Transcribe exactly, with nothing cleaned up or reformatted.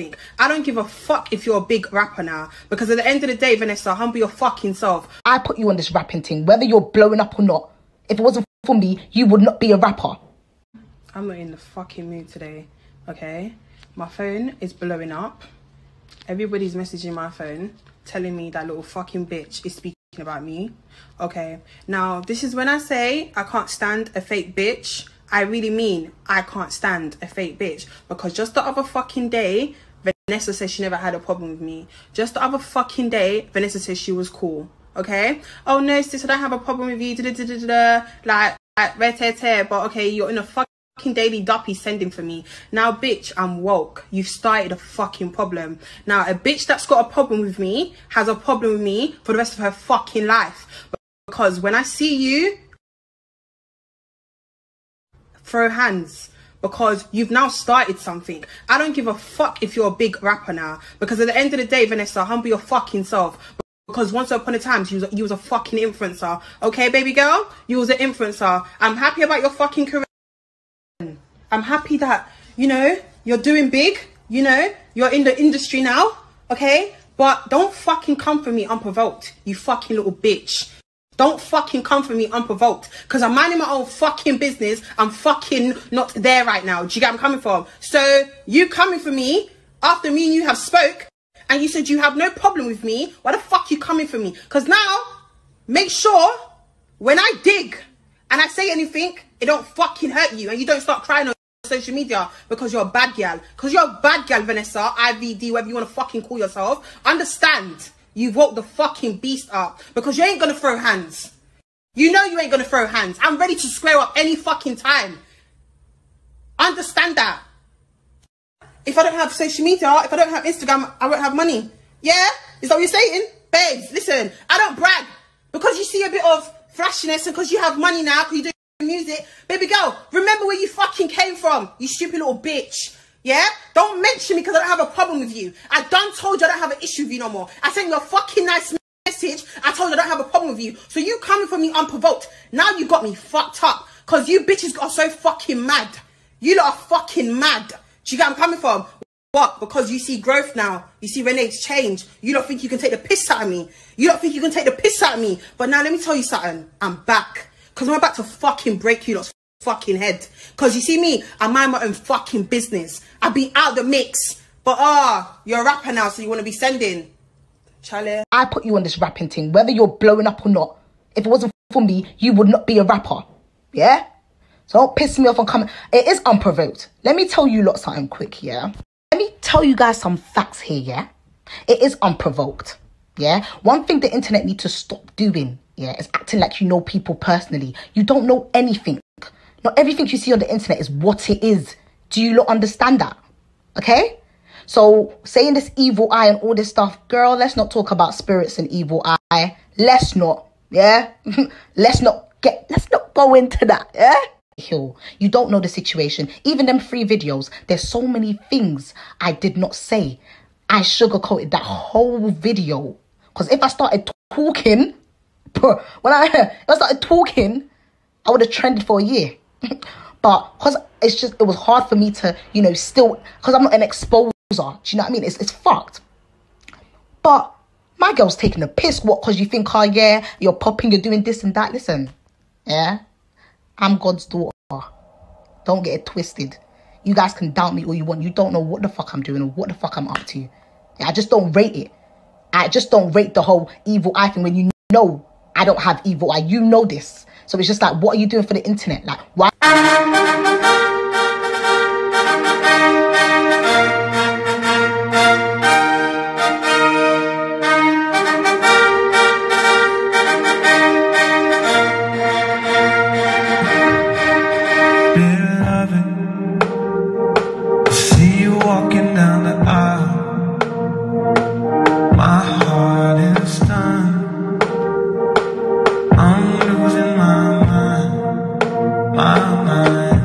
everything. I don't give a fuck if you're a big rapper now, because at the end of the day, Vanessa, humble your fucking self. I put you on this rapping thing, whether you're blowing up or not. If it wasn't for me, you would not be a rapper. I'm not in the fucking mood today, okay? My phone is blowing up. Everybody's messaging my phone, telling me that little fucking bitch is speaking about me. Okay, now this is when I say I can't stand a fake bitch. I really mean I can't stand a fake bitch, because just the other fucking day, Vanessa said she never had a problem with me. Just the other fucking day, Vanessa said she was cool. Okay, oh no sis, I don't have a problem with you, da, da, da, da, da. Like, like re-te-te, but okay, you're in a fucking Daily Duppy sending for me now. Bitch, I'm woke. You've started a fucking problem. Now a bitch that's got a problem with me has a problem with me for the rest of her fucking life, because when I see you, throw hands, because you've now started something. I don't give a fuck if you're a big rapper now, because at the end of the day, Vanessa, humble your fucking self. Because once upon a time, you was, you was a fucking influencer. Okay, baby girl, you was an influencer. I'm happy about your fucking career. I'm happy that, you know, you're doing big, you know, you're in the industry now, okay? But don't fucking come for me unprovoked, you fucking little bitch. Don't fucking come for me unprovoked, because I'm minding my own fucking business. I'm fucking not there right now. Do you get where I'm coming from? So you coming for me after me and you have spoke, and you said you have no problem with me. Why the fuck you coming for me? Because now, make sure when I dig and I say anything, it don't fucking hurt you, and you don't start crying on social media because you're a bad gal. Because you're a bad gal, Vanessa, I V D, whatever you want to fucking call yourself. Understand, you woke the fucking beast up, because you ain't going to throw hands. You know you ain't going to throw hands. I'm ready to square up any fucking time. Understand that. If I don't have social media, if I don't have Instagram, I won't have money. Yeah? Is that what you're saying? Babes, listen, I don't brag. Because you see a bit of flashiness and because you have money now, because you do music, baby girl, remember where you fucking came from, you stupid little bitch. Yeah, don't mention me because I don't have a problem with you. I done told you I don't have an issue with you no more. I sent you a fucking nice message. I told you I don't have a problem with you. So you coming for me unprovoked, now you got me fucked up, because you bitches are so fucking mad. You lot are fucking mad. Do you get where I'm coming from? What? Because you see growth now, you see Renee's change. You don't think you can take the piss out of me. You don't think you can take the piss out of me. But now let me tell you something, I'm back. Because I'm about to fucking break you lot's fucking head. Because you see me, I mind my own fucking business. I be out the mix. But ah, uh, you're a rapper now, so you want to be sending. Charlie, I put you on this rapping thing, whether you're blowing up or not. If it wasn't for me, you would not be a rapper. Yeah? So don't piss me off on coming. It is unprovoked. Let me tell you lot something quick, yeah? Let me tell you guys some facts here, yeah? It is unprovoked, yeah? One thing the internet needs to stop doing, yeah, it's acting like you know people personally. You don't know anything. Not everything you see on the internet is what it is. Do you not understand that? Okay? So saying this evil eye and all this stuff, girl, let's not talk about spirits and evil eye. Let's not, yeah? let's not get, let's not go into that, yeah? Hill, you don't know the situation. Even them free videos, there's so many things I did not say. I sugarcoated that whole video. Because if I started talking... But when I, when I started talking, I would have trended for a year. But because it's just, it was hard for me to, you know, still, because I'm not an exposer. Do you know what I mean? It's, it's fucked. But my girl's taking a piss. What? Because you think, oh yeah, you're popping, you're doing this and that. Listen, yeah, I'm God's daughter. Don't get it twisted. You guys can doubt me all you want. You don't know what the fuck I'm doing or what the fuck I'm up to. Yeah, I just don't rate it. I just don't rate the whole evil eye thing when you know I don't have evil eye. You know this. So it's just like, what are you doing for the internet? Like, why? I'm losing my mind, my mind.